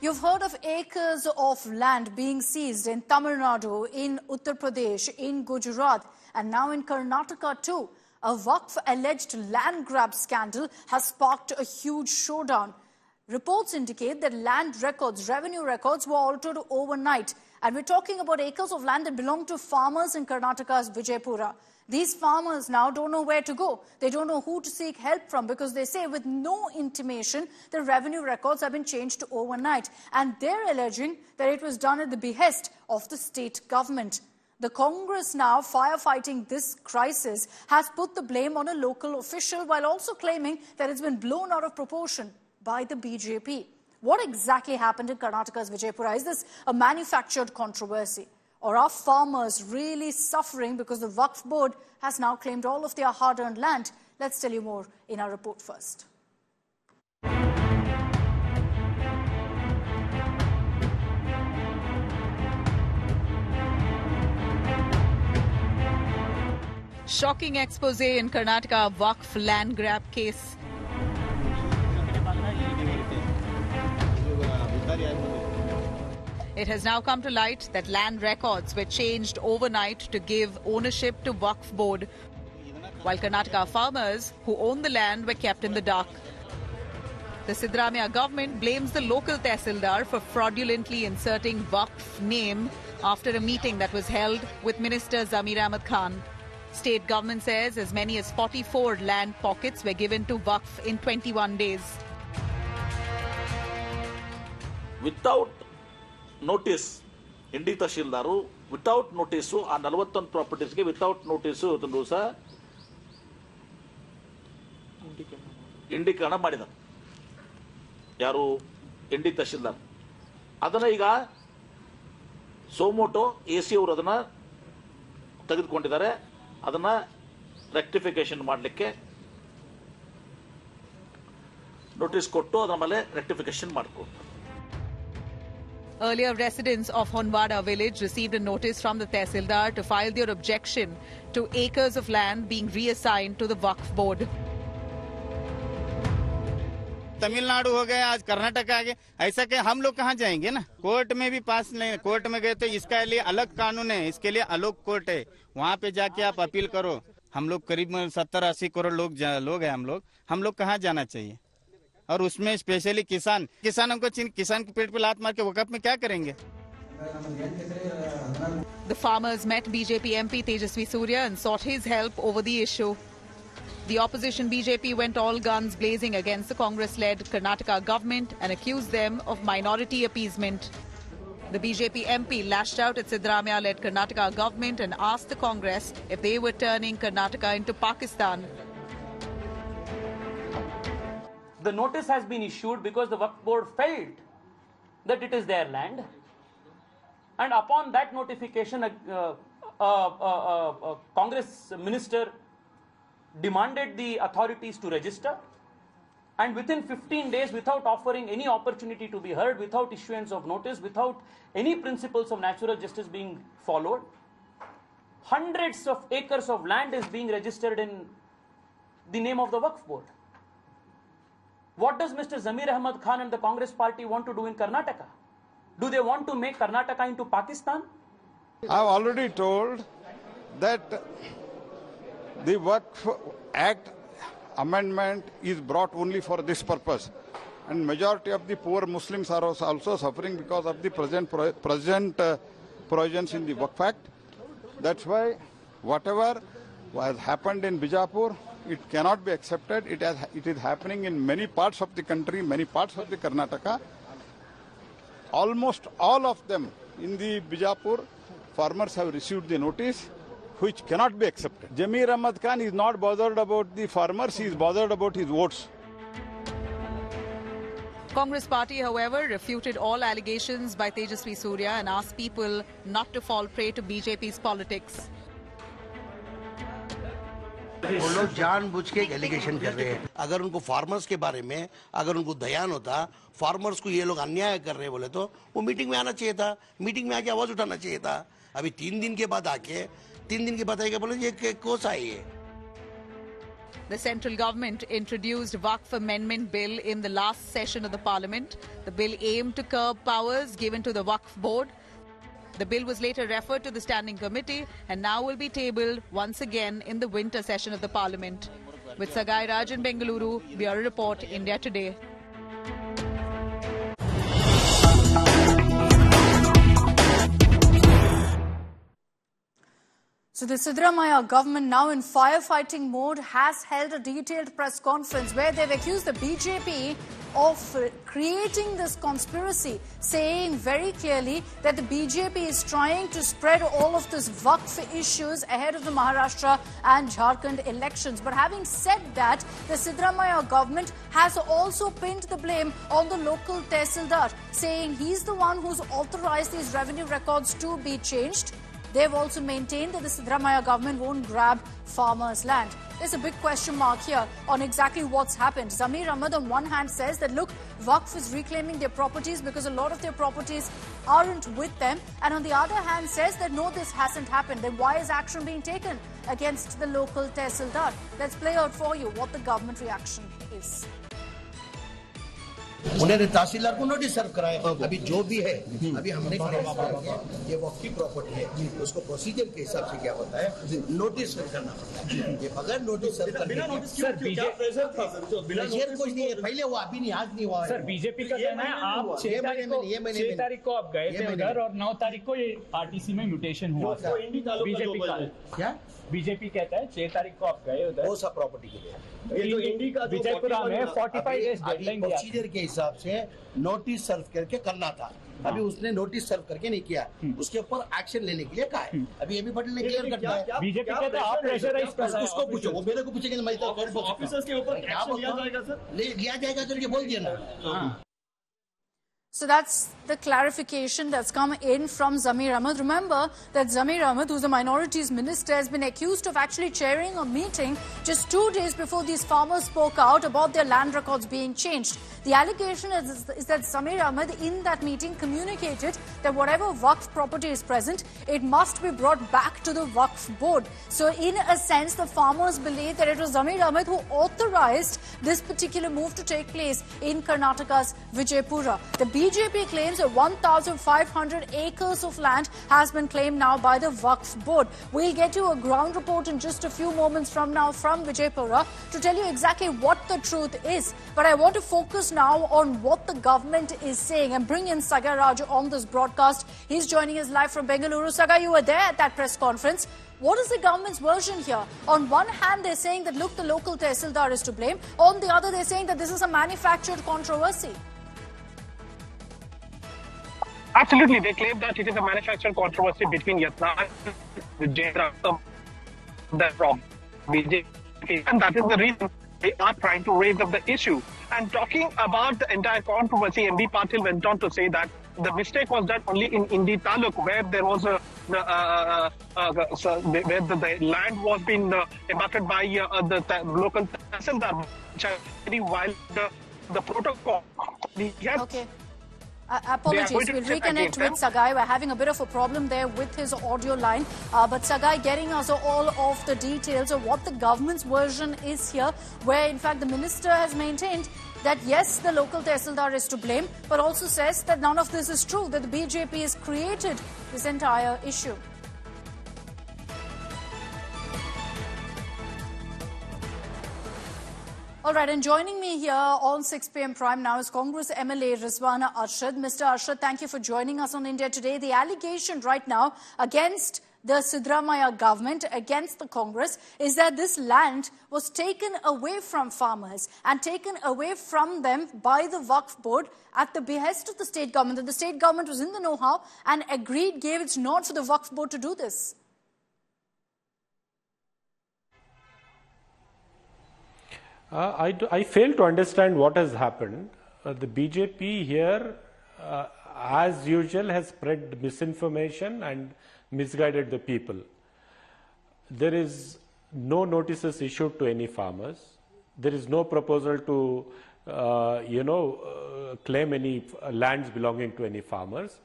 You've heard of acres of land being seized in Tamil Nadu, in Uttar Pradesh, in Gujarat, and now in Karnataka too. A Waqf-alleged land grab scandal has sparked a huge showdown. Reports indicate that land records, revenue records were altered overnight. And we're talking about acres of land that belong to farmers in Karnataka's Vijayapura. These farmers now don't know where to go. They don't know who to seek help from because they say with no intimation, the revenue records have been changed to overnight. And they're alleging that it was done at the behest of the state government. The Congress now firefighting this crisis has put the blame on a local official while also claiming that it's been blown out of proportion by the BJP. What exactly happened in Karnataka's Vijayapura? Is this a manufactured controversy? Or are farmers really suffering because the Waqf board has now claimed all of their hard-earned land? Let's tell you more in our report first. Shocking expose in Karnataka Waqf land grab case. It has now come to light that land records were changed overnight to give ownership to Waqf board, while Karnataka farmers who own the land were kept in the dark. The Siddaramaiah government blames the local tehsildar for fraudulently inserting Waqf name after a meeting that was held with Minister Zameer Ahmad Khan. State government says as many as 44 land pockets were given to Waqf in 21 days. Without notice, Indi Tashilaru, without notice, and Alwatan properties, without notice, Indi Kana Madida Yaru Indi Tashilar Adanaiga Somoto, AC Uradana Tagit Kondare, Adana rectification Madleke Notice Koto, Adamale, rectification Marco. Earlier, residents of Honwad village received a notice from the tehsildar to file their objection to acres of land being reassigned to the Waqf board. Tamil Nadu ho gaya, aaj Karnataka aage. ऐसा के हम लोग कहाँ जाएंगे ना? Court में भी पास नहीं, कोर्ट में गए तो इसका लिए अलग कानून है, इसके लिए अलग कोर्ट है. वहाँ पे जाके आप अपील करो. हम लोग करीब 70-80 करोड़ लोग हैं हम लोग कहाँ जाना चाहिए? और उसमें स्पेशली किसानों को किसान के पेट पे लात मार के वक़्फ़ में क्या करेंगे? The farmers met BJP MP Tejaswi Surya and sought his help over the issue. The opposition BJP went all guns blazing against the Congress-led Karnataka government and accused them of minority appeasement. The BJP MP lashed out at Siddaramaiah-led Karnataka government and asked the Congress if they were turning Karnataka into Pakistan. The notice has been issued because the Waqf board felt that it is their land, and upon that notification a Congress minister demanded the authorities to register, and within 15 days, without offering any opportunity to be heard, without issuance of notice, without any principles of natural justice being followed, hundreds of acres of land is being registered in the name of the Waqf board. What does Mr. Zameer Ahmad Khan and the Congress party want to do in Karnataka? Do they want to make Karnataka into Pakistan? I've already told that the Waqf Act amendment is brought only for this purpose. And majority of the poor Muslims are also suffering because of the present provisions in the Waqf Act. That's why whatever has happened in Vijayapura, it cannot be accepted. It is happening in many parts of the country, many parts of the Karnataka. Almost all of them in the Vijayapura, farmers have received the notice, which cannot be accepted. Zameer Ahmad Khan is not bothered about the farmers, he is bothered about his votes. Congress party, however, refuted all allegations by Tejaswi Surya and asked people not to fall prey to BJP's politics. वो लोग जानबूझ के allegation कर रहे हैं. अगर उनको farmers के बारे में अगर उनको ध्यान होता, फार्मर्स को ये लोग अन्याय कर रहे हैं बोले तो वो मीटिंग में आना चाहिए था, मीटिंग में आके आवाज उठाना चाहिए था. अभी 3 दिन के बाद आके बोले ये कोस आई है. The central government introduced Waqf Amendment Bill in the last session of the Parliament. The bill aimed to curb powers given to the Waqf Board. The bill was later referred to the Standing Committee and now will be tabled once again in the winter session of the Parliament. With Sagai Raj in Bengaluru, Bureau Report, India Today. So the Siddaramaiah government, now in firefighting mode, has held a detailed press conference where they've accused the BJP of creating this conspiracy, saying very clearly that the BJP is trying to spread all of this Waqf issues ahead of the Maharashtra and Jharkhand elections. But having said that, the Siddaramaiah government has also pinned the blame on the local tehsildar, saying he's the one who's authorized these revenue records to be changed. They've also maintained that the Siddaramaiah government won't grab farmers' land. There's a big question mark here on exactly what's happened. Zameer Ahmad on one hand says that, look, Waqf is reclaiming their properties because a lot of their properties aren't with them. And on the other hand says that, no, this hasn't happened. Then why is action being taken against the local tehsildar? Let's play out for you what the government reaction is. उन्हें तहसीलदार को notice serve कराया। अभी जो भी है, अभी हमने ये वक्त की प्रॉपर्टी है, उसको प्रोसीजर के हिसाब से क्या होता है, नोटिस सर्व करना पड़ता है। ये बगैर नोटिस सर्व करने कुछ नहीं है, पहले हुआ, अभी नहीं, आज नहीं हुआ। सर, बीजेपी का कहना है आप 6 तारीख को आप गए थे और 9 तारीख को ये आरटीसी में म्यूटेशन हुआ। बीजेपी का क्या? बीजेपी कहता है 6 तारीख को आप गए उधर वो सब प्रॉपर्टी के लिए। ये तो इंडी का विजयपुरा में 45 डेज डेडलाइन दिया, प्रोसीजर के हिसाब से नोटिस सर्व करके करना था। अभी उसने नोटिस सर्व करके नहीं किया, उसके ऊपर एक्शन लेने के लिए कहा है। अभी एमबी पटेल ने क्लियर कर दिया है। बीजेपी कहता है आप प्रेशराइज कर रहे हो, उसको पूछो, वो मेरे को पूछेगा ऑफिसर्स के ऊपर एक्शन लिया जाएगा। सर लिया जाएगा करके बोल दिया ना। So that's the clarification that's come in from Zameer Ahmad. Remember that Zameer Ahmad, who's the minorities minister, has been accused of actually chairing a meeting just 2 days before these farmers spoke out about their land records being changed. The allegation is that Zameer Ahmad in that meeting communicated that whatever Waqf property is present, it must be brought back to the Waqf board. So in a sense, the farmers believe that it was Zameer Ahmad who authorized this particular move to take place in Karnataka's Vijayapura. The BJP claims that 1,500 acres of land has been claimed now by the Waqf Board. We'll get you a ground report in just a few moments from now from Vijayapura to tell you exactly what the truth is. But I want to focus now on what the government is saying and bring in Sagar Raju on this broadcast. He's joining us live from Bengaluru. Sagar, you were there at that press conference. What is the government's version here? On one hand, they're saying that, look, the local tehsildar is to blame. On the other, they're saying that this is a manufactured controversy. Absolutely, they claim that it is a manufactured controversy between Yatna and the Jainram, the BJP, and that is the reason they are trying to raise up the issue. And talking about the entire controversy, M.B. Patil went on to say that the mistake was done only in Indi Taluk, where there was where the land was being abutted by the local tehsildar, which are very wild. The protocol. Yes. Okay. Apologies, we'll reconnect with Sagai. We're having a bit of a problem there with his audio line. But Sagai getting us all of the details of what the government's version is here, where in fact the minister has maintained that yes, the local tehsildar is to blame, but also says that none of this is true, that the BJP has created this entire issue. All right, and joining me here on 6 p.m. Prime now is Congress MLA Rizwana Arshad. Mr. Arshad, thank you for joining us on India Today. The allegation right now against the Siddaramaiah government, against the Congress, is that this land was taken away from farmers and taken away from them by the Waqf Board at the behest of the state government, that the state government was in the know-how and agreed, gave its nod for the Waqf Board to do this. I fail to understand what has happened. The BJP here, as usual, has spread misinformation and misguided the people. There is no notices issued to any farmers. There is no proposal to, claim any lands belonging to any farmers.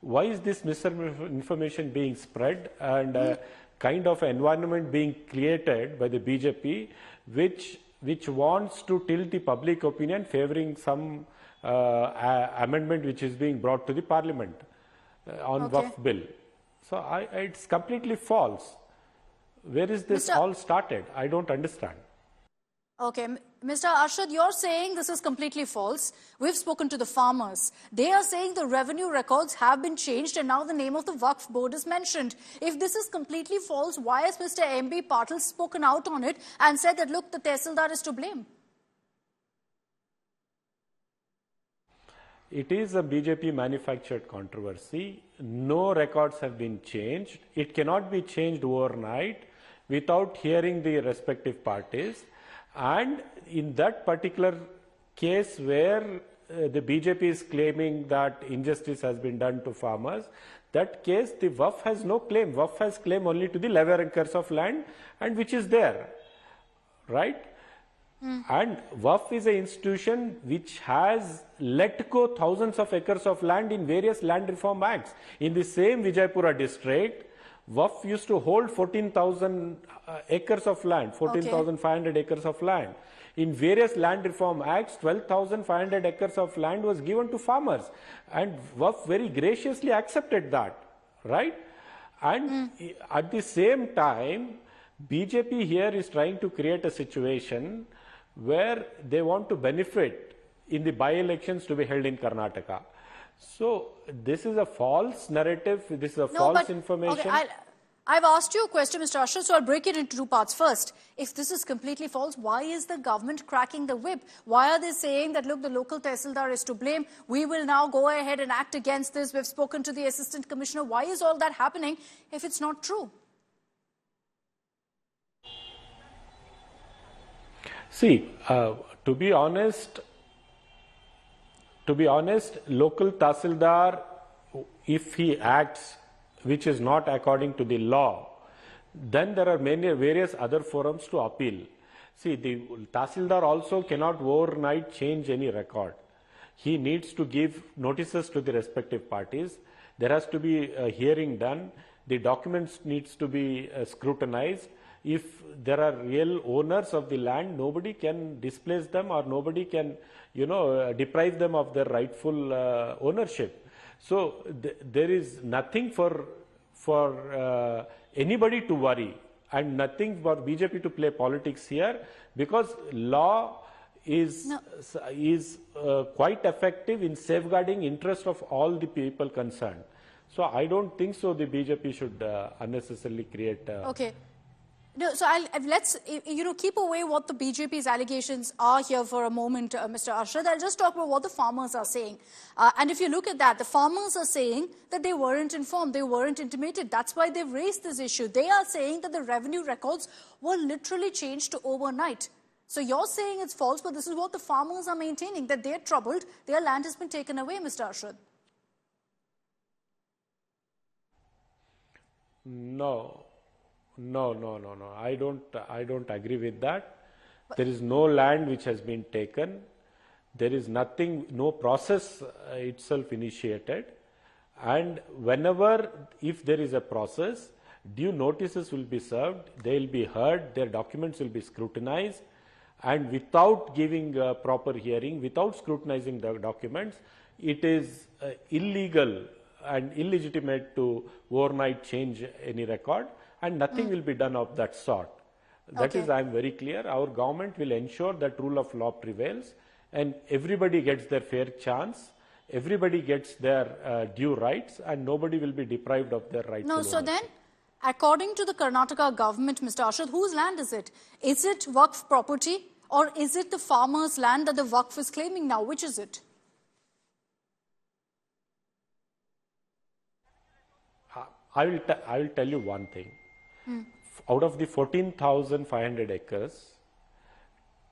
Why is this misinformation being spread and kind of environment being created by the BJP, which wants to tilt the public opinion favoring some amendment which is being brought to the parliament on Waqf bill. So it's completely false. Where is this all started? I don't understand. Okay, Mr. Arshad, you're saying this is completely false. We've spoken to the farmers. They are saying the revenue records have been changed and now the name of the Waqf board is mentioned. If this is completely false, why has Mr. M.B. Patil spoken out on it and said that, look, the tehsildar is to blame? It is a BJP manufactured controversy. No records have been changed. It cannot be changed overnight without hearing the respective parties. And in that particular case where the BJP is claiming that injustice has been done to farmers, that case the Waqf has no claim. Waqf has claim only to the lever acres of land, and which is there, right? And Waqf is an institution which has let go thousands of acres of land in various land reform acts. In the same Vijayapura district, Waqf used to hold 14,000 acres of land, 14,500 acres of land. In various land reform acts, 12,500 acres of land was given to farmers. And Waqf very graciously accepted that, right? And at the same time, BJP here is trying to create a situation where they want to benefit in the by-elections to be held in Karnataka. So this is a false narrative, this is a false information. Okay, I've asked you a question, Mr. Arshad, so I'll break it into two parts. First, if this is completely false, why is the government cracking the whip? Why are they saying that, look, the local tehsildar is to blame, we will now go ahead and act against this, we've spoken to the assistant commissioner. Why is all that happening if it's not true? See, to be honest, local Tahsildar, if he acts which is not according to the law, then there are many various other forums to appeal. See, the Tahsildar also cannot overnight change any record. He needs to give notices to the respective parties. There has to be a hearing done. The documents needs to be scrutinized. If there are real owners of the land, nobody can displace them or nobody can, you know, deprive them of their rightful ownership. So there is nothing for anybody to worry and nothing for BJP to play politics here, because law is quite effective in safeguarding interest of all the people concerned. So I don't think so the BJP should unnecessarily create... No, so let's, you know, keep away what the BJP's allegations are here for a moment, Mr. Arshad. I'll just talk about what the farmers are saying. And if you look at that, the farmers are saying that they weren't informed, they weren't intimated. That's why they've raised this issue. They are saying that the revenue records were literally changed to overnight. So you're saying it's false, but this is what the farmers are maintaining, that they're troubled, their land has been taken away, Mr. Arshad. No. No. I don't agree with that. But there is no land which has been taken. There is nothing, no process itself initiated. And whenever, if there is a process, due notices will be served, they will be heard, their documents will be scrutinized. And without giving a proper hearing, without scrutinizing the documents, it is illegal and illegitimate to overnight change any record. And nothing will be done of that sort. That is, I am very clear. Our government will ensure that rule of law prevails and everybody gets their fair chance. Everybody gets their due rights and nobody will be deprived of their rights. No, so then, according to the Karnataka government, Mr. Arshad, whose land is it? Is it Waqf property or is it the farmer's land that the Waqf is claiming now? Which is it? I will tell you one thing. Out of the 14,500 acres,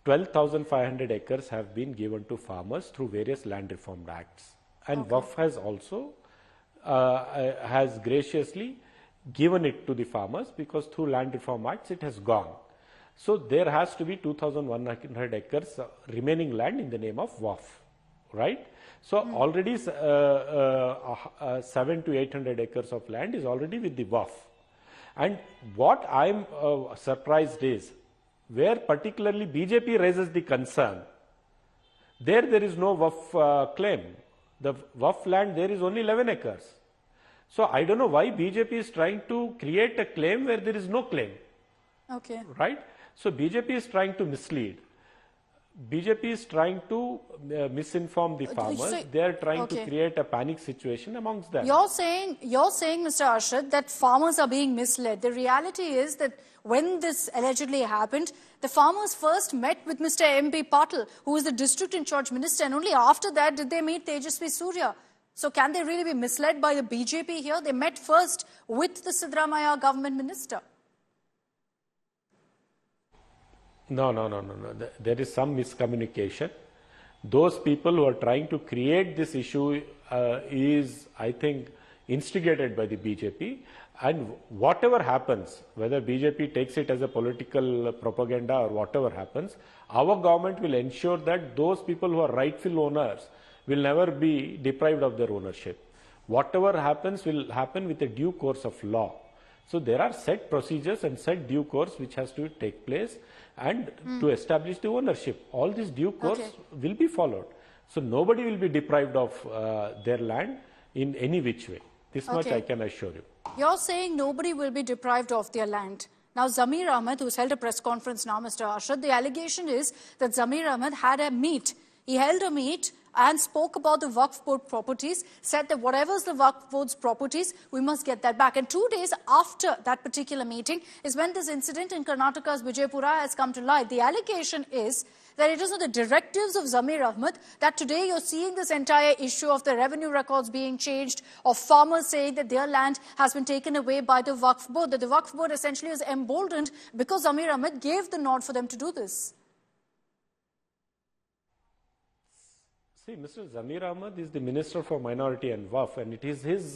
12,500 acres have been given to farmers through various land reform acts. And Waqf has also has graciously given it to the farmers, because through land reform acts it has gone. So there has to be 2,100 acres remaining land in the name of Waqf, right? So already 700 to 800 acres of land is already with the Waqf. And what I'm surprised is where particularly BJP raises the concern, there is no Waqf claim. The Waqf land there is only 11 acres. So I don't know why BJP is trying to create a claim where there is no claim. Okay. Right? So BJP is trying to mislead. BJP is trying to misinform the farmers. So, they are trying to create a panic situation amongst them. You're saying, Mr. Arshad, that farmers are being misled. The reality is that when this allegedly happened, the farmers first met with Mr. M.B. Patil, who is the district in charge minister, and only after that did they meet Tejaswi Surya. So can they really be misled by the BJP here? They met first with the Siddaramaiah government minister. No. There is some miscommunication. Those people who are trying to create this issue is, I think, instigated by the BJP. And whatever happens, whether BJP takes it as a political propaganda or whatever happens, our government will ensure that those people who are rightful owners will never be deprived of their ownership. Whatever happens will happen with a due course of law. So there are set procedures and set due course which has to take place and to establish the ownership. All this due course will be followed. So nobody will be deprived of their land in any which way. This much I can assure you. You're saying nobody will be deprived of their land. Now, Zameer Ahmad, who's held a press conference now, Mr. Arshad, the allegation is that Zameer Ahmad had a meet. He held a meet and spoke about the Waqf board properties, said that whatever's the Waqf board's properties, we must get that back. And 2 days after that particular meeting is when this incident in Karnataka's Vijayapura has come to light. The allegation is that it is on the directives of Zameer Ahmad that today you're seeing this entire issue of the revenue records being changed, of farmers saying that their land has been taken away by the Waqf board, that the Waqf board essentially is emboldened because Zameer Ahmad gave the nod for them to do this. See, Mr. Zameer Ahmad is the Minister for Minority and Waqf, and it is his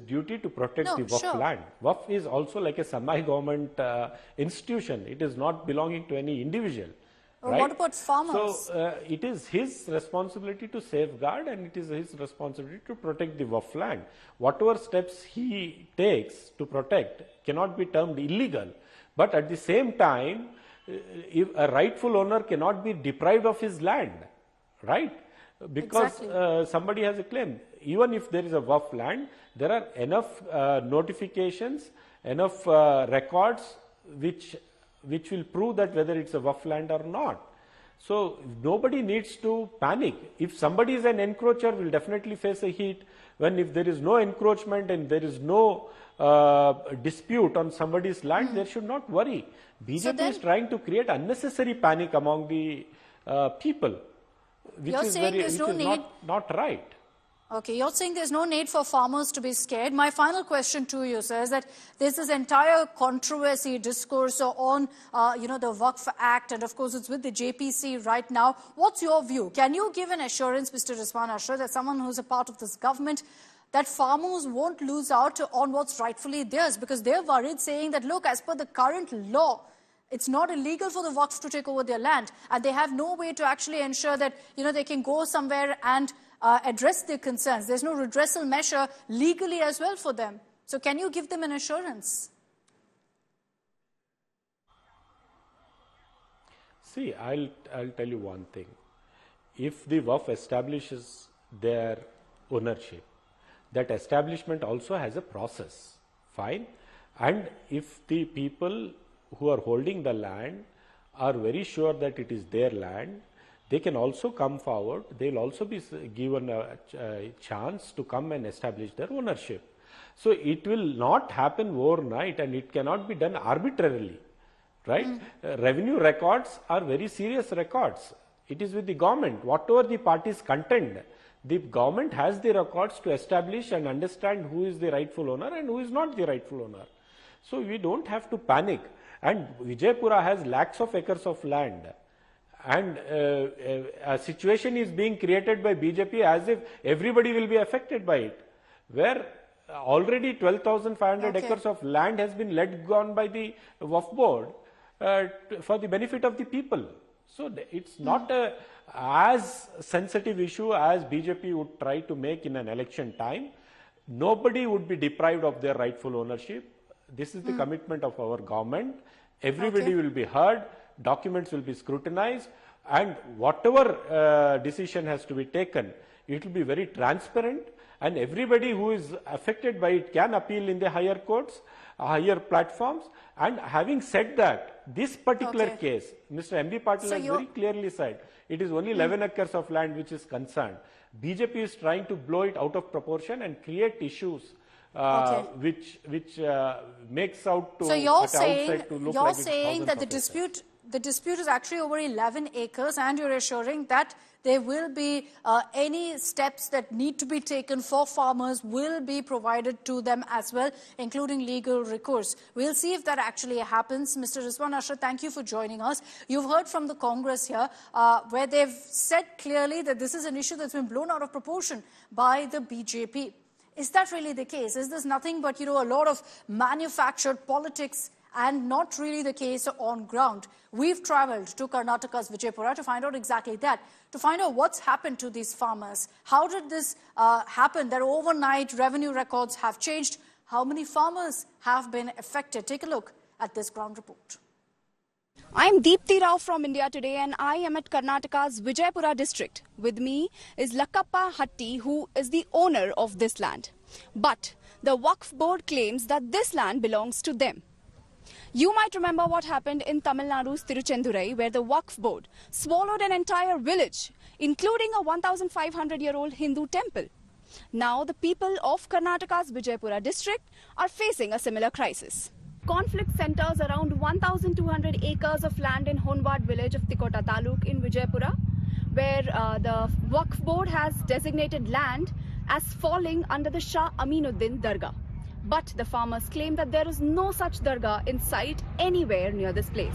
duty to protect the Waqf land. Waqf is also like a semi-government institution. It is not belonging to any individual. Right? What about farmers? So, it is his responsibility to safeguard, and it is his responsibility to protect the Waqf land. Whatever steps he takes to protect cannot be termed illegal. But at the same time, if a rightful owner cannot be deprived of his land. Right? Because somebody has a claim. Even if there is a Waqf land, there are enough notifications, enough records which will prove that whether it's a Waqf land or not. So nobody needs to panic. If somebody is an encroacher, will definitely face a hit. When if there is no encroachment and there is no dispute on somebody's land, there should not worry. BJP is trying to create unnecessary panic among the people. Which is not right. Okay, you're saying there's no need for farmers to be scared. My final question to you, sir, is that there's this entire controversy discourse on, the Waqf Act, and of course it's with the JPC right now. What's your view? Can you give an assurance, Mr. Rizwana Arshad, that someone who's a part of this government, that farmers won't lose out on what's rightfully theirs? Because they're worried, saying that, look, as per the current law, it's not illegal for the Waqf to take over their land, and they have no way to actually ensure that, they can go somewhere and address their concerns. There's no redressal measure legally as well for them. So can you give them an assurance? See, I'll tell you one thing. If the Waqf establishes their ownership, that establishment also has a process. Fine. And if the people who are holding the land are very sure that it is their land, they can also come forward. They'll also be given a chance to come and establish their ownership. So it will not happen overnight, and it cannot be done arbitrarily, right? Revenue records are very serious records. It is with the government. Whatever the parties contend, the government has the records to establish and understand who is the rightful owner and who is not the rightful owner. So we don't have to panic. And Vijayapura has lakhs of acres of land, and a situation is being created by BJP as if everybody will be affected by it, where already 12,500 acres of land has been let gone by the Waqf board for the benefit of the people. So it's not as sensitive issue as BJP would try to make in an election time. Nobody would be deprived of their rightful ownership. This is the commitment of our government. Everybody will be heard, documents will be scrutinized, and whatever decision has to be taken, it will be very transparent, and everybody who is affected by it can appeal in the higher courts, higher platforms. And having said that, this particular case, Mr. M.B. Patil has very clearly said, it is only 11 acres of land which is concerned. BJP is trying to blow it out of proportion and create issues which makes out to outside to look like you're saying that the dispute is actually over 11 acres, and you're assuring that there will be any steps that need to be taken for farmers will be provided to them as well, including legal recourse. We'll see if that actually happens. Mr. Rizwana Arshad, thank you for joining us. You've heard from the Congress here where they've said clearly that this is an issue that's been blown out of proportion by the BJP. Is that really the case? Is this nothing but, you know, a lot of manufactured politics and not really the case on ground? We've travelled to Karnataka's Vijayapura to find out exactly that, to find out what's happened to these farmers. How did this happen that overnight revenue records have changed? How many farmers have been affected? Take a look at this ground report. I'm Deepthi Rao from India Today, and I am at Karnataka's Vijayapura district. With me is Lakappa Hatti, who is the owner of this land. But the Waqf board claims that this land belongs to them. You might remember what happened in Tamil Nadu's Tiruchendurai, where the Waqf board swallowed an entire village, including a 1,500-year-old Hindu temple. Now the people of Karnataka's Vijayapura district are facing a similar crisis. Conflict centers around 1,200 acres of land in Honwad village of Tikota Taluk in Vijayapura, where the Waqf board has designated land as falling under the Shah Aminuddin Dargah. But the farmers claim that there is no such dargah in sight anywhere near this place.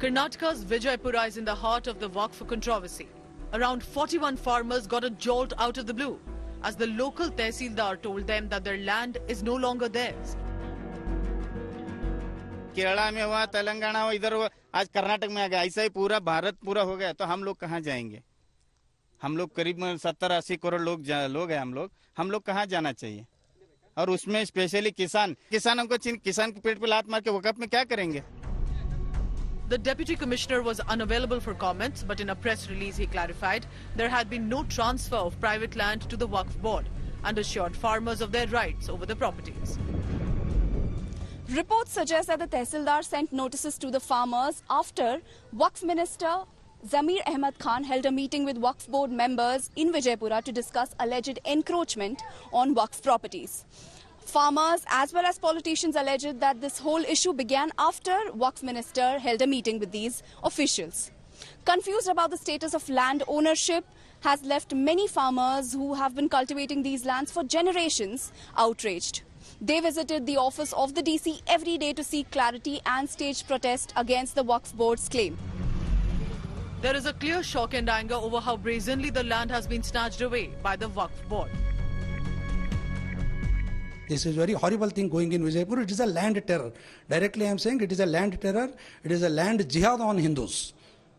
Karnataka's Vijayapura is in the heart of the Waqf controversy. Around 41 farmers got a jolt out of the blue as the local tehsildar told them that their land is no longer theirs. Kerala mein hua, Telangana hua, idhar hua, aaj Karnataka mein aa gaya. Aisa hi pura Bharat pura ho gaya, to hum log kahan jayenge? Hum log kareeb 70-80 crore log hai hum log kahan jana chahiye? और उसमें specially किसानों को किसान के पेट पे लात मार के वक्फ में क्या करेंगे? The deputy commissioner was unavailable for comments, but in a press release he clarified there had been no transfer of private land to the Waqf board and assured farmers of their rights over the properties. Reports suggest that the tehsildar sent notices to the farmers after Waqf minister Zameer Ahmad Khan held a meeting with Waqf board members in Vijayapura to discuss alleged encroachment on Waqf properties. Farmers as well as politicians alleged that this whole issue began after Waqf minister held a meeting with these officials. Confused about the status of land ownership has left many farmers who have been cultivating these lands for generations outraged. They visited the office of the DC every day to seek clarity and stage protest against the Waqf board's claim. There is a clear shock and anger over how brazenly the land has been snatched away by the Waqf board. This is a very horrible thing going in Vijayapura. It is a land terror. Directly I am saying it is a land terror. It is a land jihad on Hindus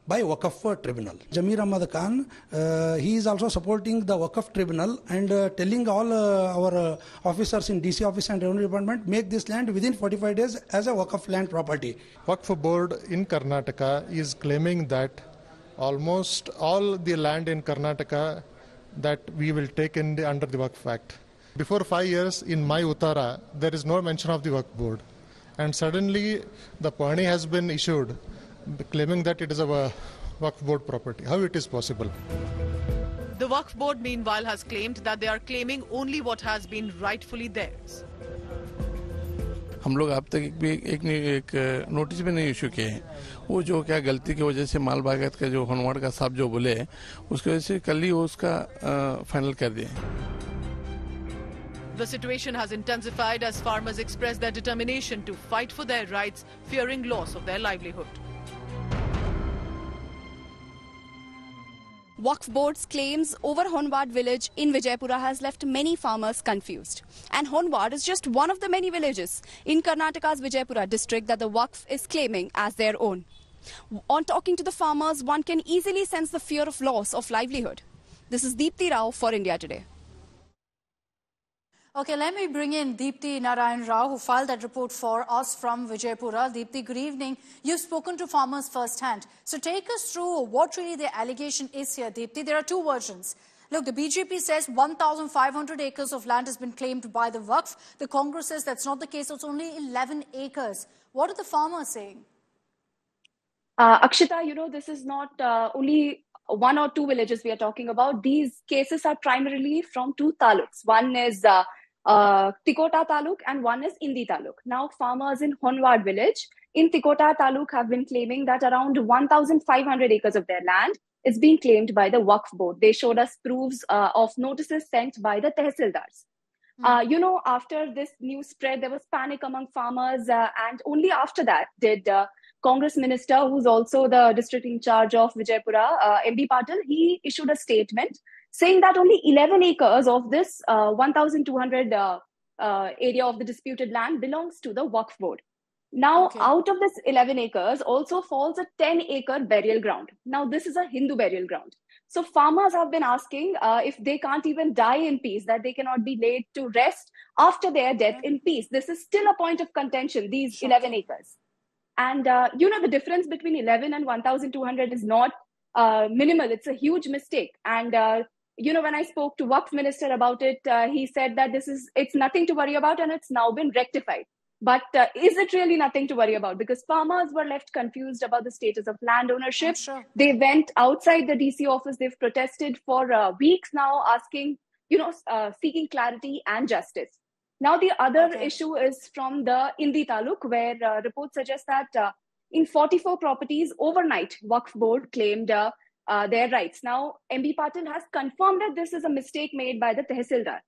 by Waqf tribunal. Zameer Ahmad Khan, he is also supporting the Waqf tribunal and telling all our officers in DC office and revenue department, make this land within 45 days as a Waqf land property. Waqf board in Karnataka is claiming that almost all the land in Karnataka that we will take in under the Waqf Act. Before 5 years in my Uttara, there is no mention of the Waqf Board. And suddenly the Perni has been issued claiming that it is a Waqf Board property. How it is possible? The Waqf Board meanwhile has claimed that they are claiming only what has been rightfully theirs. हम लोग अब तक भी एक notice भी नहीं issue किए हैं। वो जो क्या गलती की वजह से माल भागत का जो हॉनवर्ड का साहब जो बोले उसकी वजह से कल ही उसका फाइनल कर दिए। The situation has intensified as farmers express their determination to fight for their rights, fearing loss of their livelihood. Waqf board's claims over Honwad village in Vijayapura has left many farmers confused. And Honwad is just one of the many villages in Karnataka's Vijayapura district that the Waqf is claiming as their own. On talking to the farmers, one can easily sense the fear of loss of livelihood. This is Deepthi Rao for India Today. Okay, let me bring in Deepthi Narayan Rao, who filed that report for us from Vijayapura. Deepthi, good evening. You've spoken to farmers firsthand. So take us through what really the allegation is here, Deepthi. There are two versions. Look, the BJP says 1,500 acres of land has been claimed by the Waqf. The Congress says that's not the case. It's only 11 acres. What are the farmers saying? Akshita, you know, this is not only one or two villages we are talking about. These cases are primarily from two taluks. One is Tikota taluk and one is Indi taluk. Now, farmers in Honwad village in Tikota taluk have been claiming that around 1,500 acres of their land is being claimed by the Waqf board. They showed us proofs of notices sent by the tehsildars. You know, after this news spread, there was panic among farmers, and only after that did Congress minister, who's also the district in charge of Vijayapura, M.B. Patil, he issued a statement saying that only 11 acres of this 1,200 area of the disputed land belongs to the Waqf board. Now, out of this 11 acres also falls a 10-acre burial ground. Now, this is a Hindu burial ground. So farmers have been asking if they can't even die in peace, that they cannot be laid to rest after their death in peace. This is still a point of contention, these 11 acres. And, you know, the difference between 11 and 1,200 is not minimal. It's a huge mistake. And you know, when I spoke to Waqf minister about it, he said that it's nothing to worry about and it's now been rectified. But is it really nothing to worry about? Because farmers were left confused about the status of land ownership. They went outside the DC office. They've protested for weeks now, asking, you know, seeking clarity and justice. Now, the other issue is from the Indi taluk, where reports suggest that in 44 properties overnight, Waqf board claimed their rights. Now, M.B. Patil has confirmed that this is a mistake made by the tehsildar.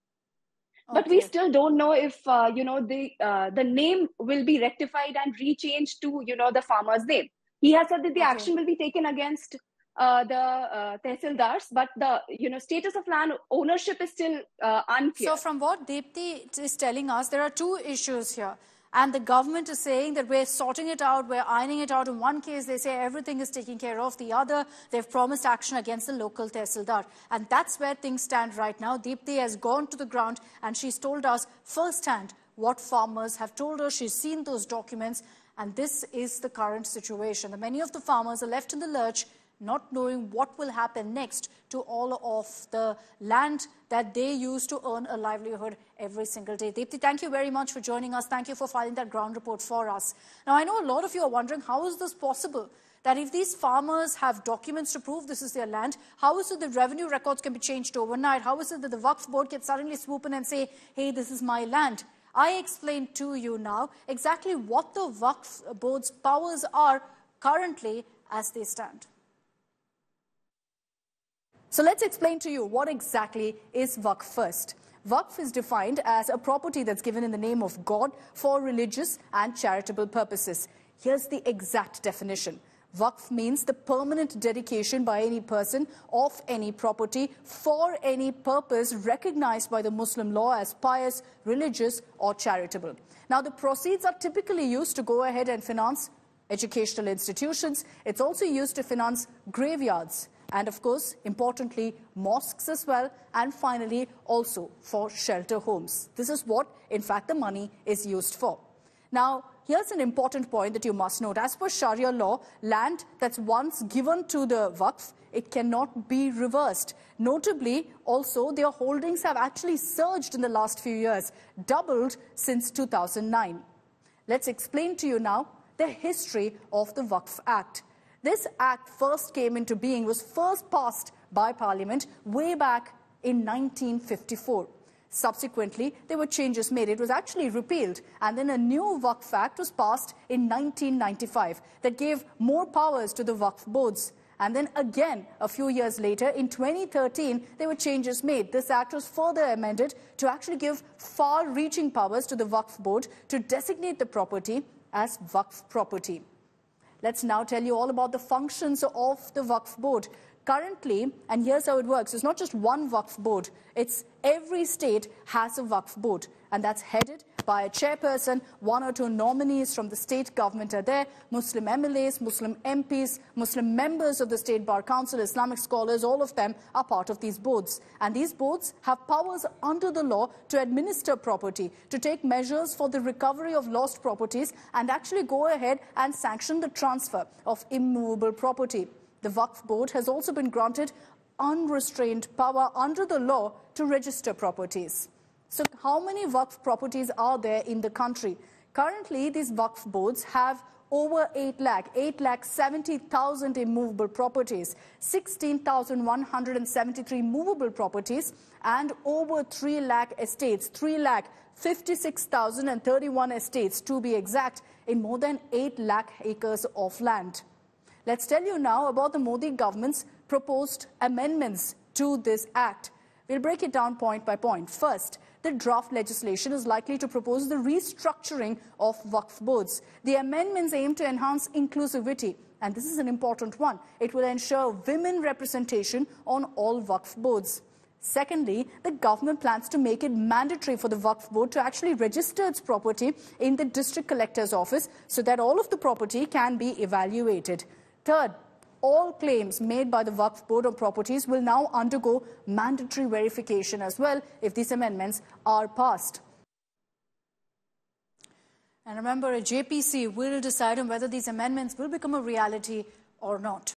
But we still don't know if, you know, the name will be rectified and rechanged to, you know, the farmer's name. He has said that the action will be taken against the tehsildars, but the, you know, status of land ownership is still unclear. So from what Deepthi is telling us, there are two issues here. And the government is saying that we're sorting it out, we're ironing it out. In one case, they say everything is taken care of. The other, they've promised action against the local tehsildar. And that's where things stand right now. Deepthi has gone to the ground and she's told us firsthand what farmers have told her. She's seen those documents. And this is the current situation. Many of the farmers are left in the lurch, not knowing what will happen next to all of the land that they use to earn a livelihood every single day. Deepthi, thank you very much for joining us. Thank you for filing that ground report for us. Now, I know a lot of you are wondering, how is this possible? That if these farmers have documents to prove this is their land, how is it that revenue records can be changed overnight? How is it that the Waqf board can suddenly swoop in and say, hey, this is my land? I explained to you now exactly what the Waqf board's powers are currently as they stand. So let's explain to you what exactly is Waqf first. Waqf is defined as a property that's given in the name of God for religious and charitable purposes. Here's the exact definition. Waqf means the permanent dedication by any person of any property for any purpose recognized by the Muslim law as pious, religious or charitable. Now, the proceeds are typically used to go ahead and finance educational institutions. It's also used to finance graveyards. And of course, importantly, mosques as well, and finally also for shelter homes. This is what, in fact, the money is used for. Now, here's an important point that you must note. As per Sharia law, land that's once given to the Waqf, it cannot be reversed. Notably, also, their holdings have actually surged in the last few years, doubled since 2009. Let's explain to you now the history of the Waqf Act. This act first came into being, was first passed by Parliament way back in 1954. Subsequently, there were changes made. It was actually repealed. And then a new Waqf Act was passed in 1995 that gave more powers to the Waqf boards. And then again, a few years later, in 2013, there were changes made. This act was further amended to actually give far-reaching powers to the Waqf board to designate the property as Waqf property. Let's now tell you all about the functions of the Waqf board. Currently, and here's how it works, it's not just one Waqf board, it's every state has a Waqf board, and that's headed by a chairperson. One or two nominees from the state government are there, Muslim MLAs, Muslim MPs, Muslim members of the State Bar Council, Islamic scholars, all of them are part of these boards. And these boards have powers under the law to administer property, to take measures for the recovery of lost properties, and actually go ahead and sanction the transfer of immovable property. The Waqf board has also been granted unrestrained power under the law to register properties. So how many Waqf properties are there in the country? Currently, these Waqf boards have over 8,70,000 immovable properties, 16,173 movable properties, and over 3 lakh estates, 3,56,031 estates to be exact, in more than 8 lakh acres of land. Let's tell you now about the Modi government's proposed amendments to this act. We'll break it down point by point. First, the draft legislation is likely to propose the restructuring of Waqf boards. The amendments aim to enhance inclusivity, and this is an important one. It will ensure women representation on all Waqf boards. Secondly, the government plans to make it mandatory for the Waqf board to actually register its property in the district collector's office so that all of the property can be evaluated. Third, all claims made by the Waqf board on properties will now undergo mandatory verification as well if these amendments are passed. And remember, a JPC will decide on whether these amendments will become a reality or not.